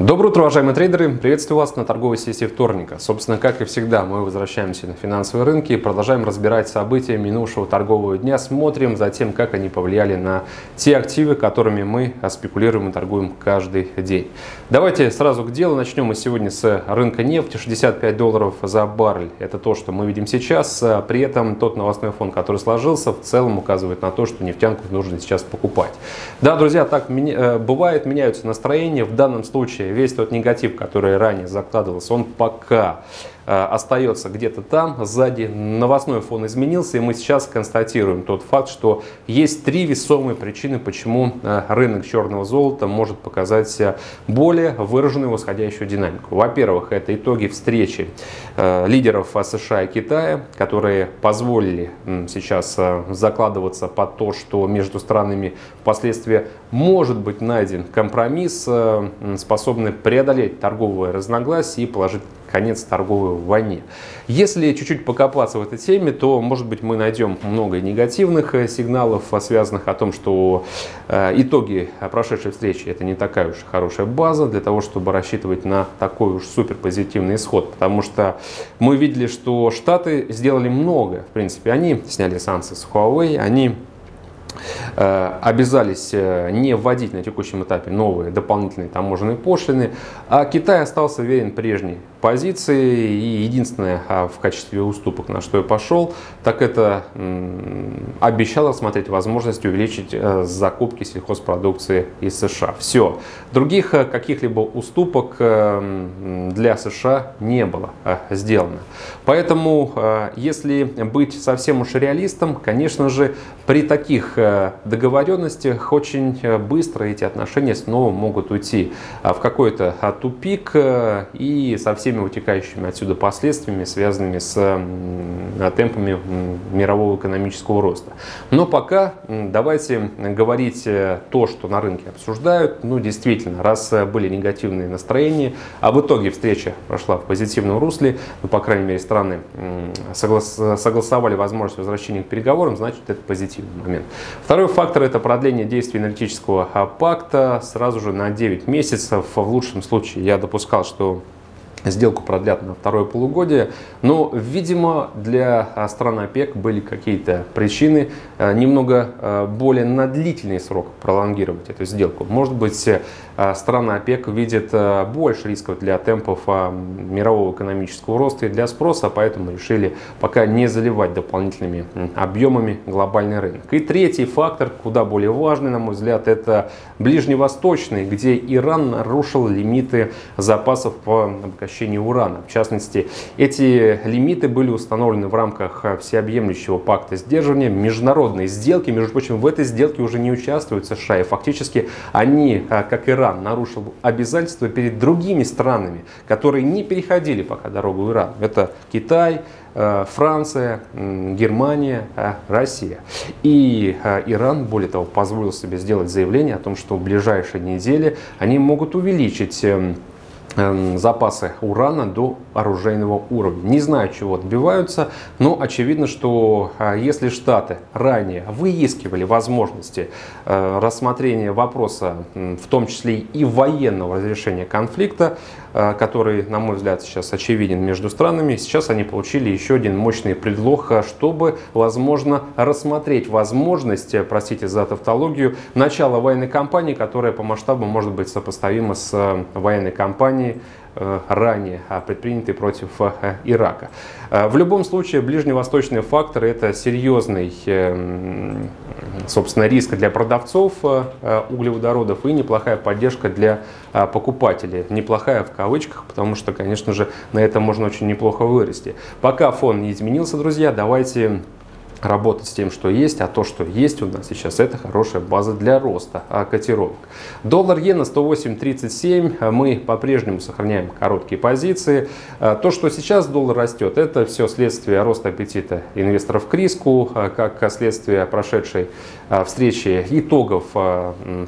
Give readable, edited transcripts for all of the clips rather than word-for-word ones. Доброе утро, уважаемые трейдеры! Приветствую вас на торговой сессии вторника. Собственно, как и всегда, мы возвращаемся на финансовые рынки и продолжаем разбирать события минувшего торгового дня, смотрим за тем, как они повлияли на те активы, которыми мы спекулируем и торгуем каждый день. Давайте сразу к делу. Начнем мы сегодня с рынка нефти. 65 долларов за баррель. Это то, что мы видим сейчас. При этом тот новостной фон, который сложился, в целом указывает на то, что нефтянку нужно сейчас покупать. Да, друзья, так бывает, меняются настроения. В данном случае весь тот негатив, который ранее закладывался, он пока остается где-то там. Сзади новостной фон изменился, и мы сейчас констатируем тот факт, что есть три весомые причины, почему рынок черного золота может показать более выраженную восходящую динамику. Во-первых, это итоги встречи лидеров США и Китая, которые позволили сейчас закладываться под то, что между странами впоследствии может быть найден компромисс, способный преодолеть торговые разногласия и положить конец торговой войне. Если чуть-чуть покопаться в этой теме, то, может быть, мы найдем много негативных сигналов, связанных о том, что итоги прошедшей встречи — это не такая уж хорошая база для того, чтобы рассчитывать на такой уж суперпозитивный исход. Потому что мы видели, что Штаты сделали много. В принципе, они сняли санкции с Huawei, они обязались не вводить на текущем этапе новые дополнительные таможенные пошлины, а Китай остался верен прежней позиции, и единственное в качестве уступок, на что я пошел, так это обещал рассмотреть возможность увеличить закупки сельхозпродукции из США. Все. Других каких-либо уступок для США не было сделано. Поэтому, если быть совсем уж реалистом, конечно же, при таких договоренностях очень быстро эти отношения снова могут уйти в какой-то тупик и со всеми утекающими отсюда последствиями, связанными с темпами мирового экономического роста. Но пока давайте говорить то, что на рынке обсуждают. Ну, действительно, раз были негативные настроения, а в итоге встреча прошла в позитивном русле, ну, по крайней мере, страны согласовали возможность возвращения к переговорам, значит, это позитивный момент. Второй фактор – это продление действия энергетического пакта сразу же на 9 месяцев. В лучшем случае я допускал, что сделку продлят на второе полугодие, но, видимо, для стран ОПЕК были какие-то причины немного более на длительный срок пролонгировать эту сделку. Может быть, страны ОПЕК видят больше рисков для темпов мирового экономического роста и для спроса, поэтому решили пока не заливать дополнительными объемами глобальный рынок. И третий фактор, куда более важный, на мой взгляд, это ближневосточный, где Иран нарушил лимиты запасов по обогащению урана. В частности, эти лимиты были установлены в рамках всеобъемлющего пакта сдерживания международной сделки. Между прочим, в этой сделке уже не участвуют США, и фактически они, как Иран, нарушили обязательства перед другими странами, которые не переходили пока дорогу Ирана. Это Китай, Франция, Германия, Россия. И Иран, более того, позволил себе сделать заявление о том, что в ближайшие недели они могут увеличить запасы урана до оружейного уровня. Не знаю, чего добиваются, но очевидно, что если Штаты ранее выискивали возможности рассмотрения вопроса, в том числе и военного разрешения конфликта, который, на мой взгляд, сейчас очевиден между странами, сейчас они получили еще один мощный предлог, чтобы, возможно, рассмотреть возможность, простите за тавтологию, начала военной кампании, которая по масштабу может быть сопоставима с военной кампанией, ранее предпринятой против Ирака. В любом случае, ближневосточные факторы — это серьезный, собственно, риск для продавцов углеводородов и неплохая поддержка для покупателей. Неплохая в кавычках, потому что, конечно же, на этом можно очень неплохо вырасти. Пока фон не изменился, друзья, давайте работать с тем, что есть, а то, что есть у нас сейчас, это хорошая база для роста котировок. Доллар-иена 108.37, мы по-прежнему сохраняем короткие позиции. То, что сейчас доллар растет, это все следствие роста аппетита инвесторов к риску, как следствие прошедшей встречи, итогов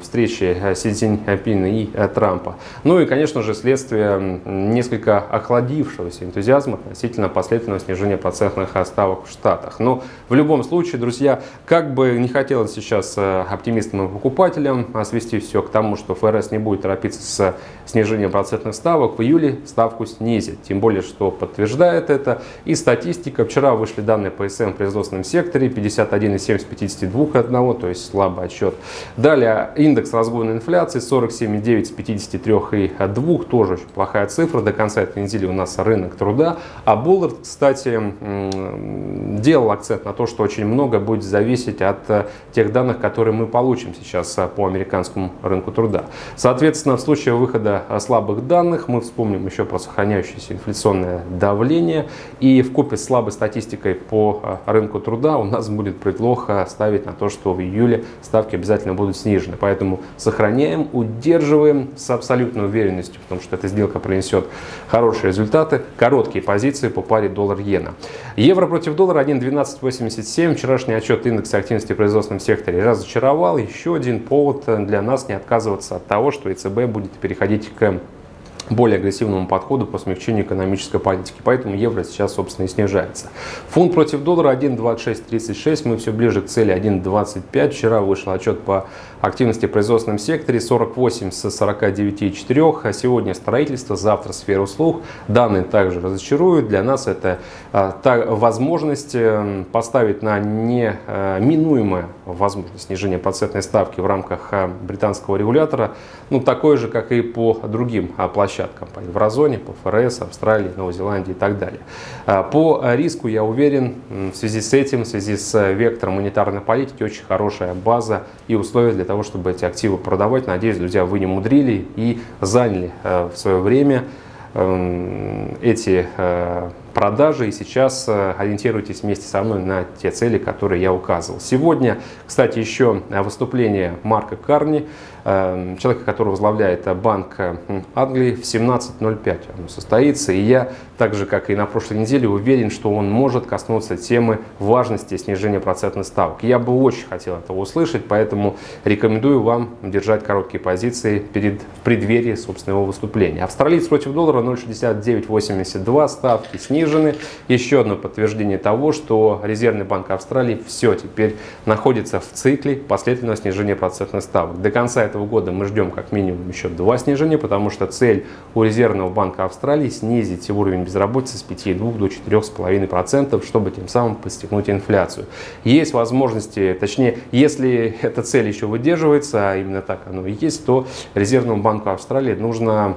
встречи Си Цзиньпина и Трампа. Ну и, конечно же, следствие несколько охладившегося энтузиазма относительно последовательного снижения процентных ставок в Штатах. Но в любом случае, друзья, как бы не хотелось сейчас оптимистам и покупателям свести все к тому, что ФРС не будет торопиться с снижением процентных ставок, в июле ставку снизит. Тем более, что подтверждает это и статистика. Вчера вышли данные по СМ в производственном секторе, 51,7 из 52,1, то есть слабый отчет. Далее индекс разгона инфляции 47,9 из 53,2, тоже очень плохая цифра. До конца этой недели у нас рынок труда. А Буллард, кстати, делал акцент на то, что очень много будет зависеть от тех данных, которые мы получим сейчас по американскому рынку труда. Соответственно, в случае выхода слабых данных мы вспомним еще про сохраняющееся инфляционное давление. И вкупе с слабой статистикой по рынку труда у нас будет предлога ставить на то, что в июле ставки обязательно будут снижены. Поэтому сохраняем, удерживаем с абсолютной уверенностью, потому что эта сделка принесет хорошие результаты. Короткие позиции по паре доллар-иена. Евро против доллара 1,1287. Вчерашний отчет индекса активности в производственном секторе разочаровал. Еще один повод для нас не отказываться от того, что ЕЦБ будет переходить к более агрессивному подходу по смягчению экономической политики. Поэтому евро сейчас, собственно, и снижается. Фунт против доллара 1,2636. Мы все ближе к цели 1,25. Вчера вышел отчет по активности в производственном секторе 48 с 49,4. А сегодня строительство, завтра сфера услуг. Данные также разочаруют. Для нас это возможность поставить на неминуемое возможность снижения процентной ставки в рамках британского регулятора. Ну, такое же, как и по другим площадкам. По еврозоне, по ФРС, Австралии, Новой Зеландии и так далее. По риску, я уверен, в связи с этим, в связи с вектором монетарной политики, очень хорошая база и условия для того, чтобы эти активы продавать. Надеюсь, друзья, вы не мудрили и заняли в свое время эти продажи. И сейчас ориентируйтесь вместе со мной на те цели, которые я указывал. Сегодня, кстати, еще выступление Марка Карни, человека, который возглавляет Банк Англии, в 17:05 оно состоится. И я, так же, как и на прошлой неделе, уверен, что он может коснуться темы важности снижения процентных ставок. Я бы очень хотел этого услышать, поэтому рекомендую вам держать короткие позиции в преддверии собственного выступления. Австралиец против доллара 0,6982, ставки снизу. Еще одно подтверждение того, что Резервный банк Австралии все теперь находится в цикле последовательного снижения процентных ставок. До конца этого года мы ждем как минимум еще 2 снижения, потому что цель у Резервного банка Австралии снизить уровень безработицы с 5,2 до 4,5%, чтобы тем самым подстегнуть инфляцию. Есть возможности, точнее, если эта цель еще выдерживается, а именно так оно и есть, то Резервному банку Австралии нужно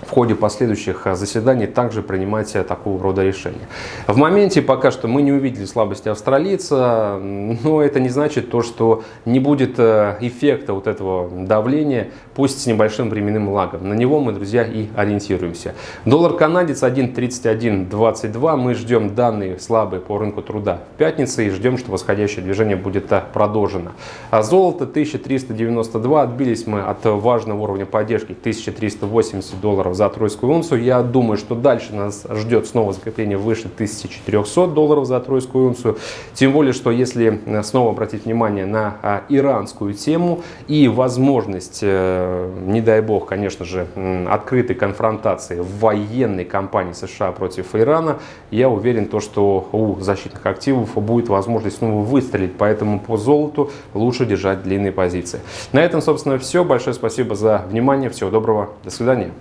в ходе последующих заседаний также принимать такого рода решения. В моменте пока что мы не увидели слабости австралийца, но это не значит то, что не будет эффекта вот этого давления, пусть с небольшим временным лагом. На него мы, друзья, и ориентируемся. Доллар-канадец 1,3122. Мы ждем данные слабые по рынку труда в пятницу и ждем, что восходящее движение будет продолжено. А золото 1392. Отбились мы от важного уровня поддержки 1380 долларов за тройскую унцию. Я думаю, что дальше нас ждет снова закрепление выше 1400 долларов за тройскую унцию. Тем более, что если снова обратить внимание на иранскую тему и возможность, не дай бог, конечно же, открытой конфронтации военной кампании США против Ирана, я уверен, что у защитных активов будет возможность снова выстрелить. Поэтому по золоту лучше держать длинные позиции. На этом, собственно, все. Большое спасибо за внимание. Всего доброго. До свидания.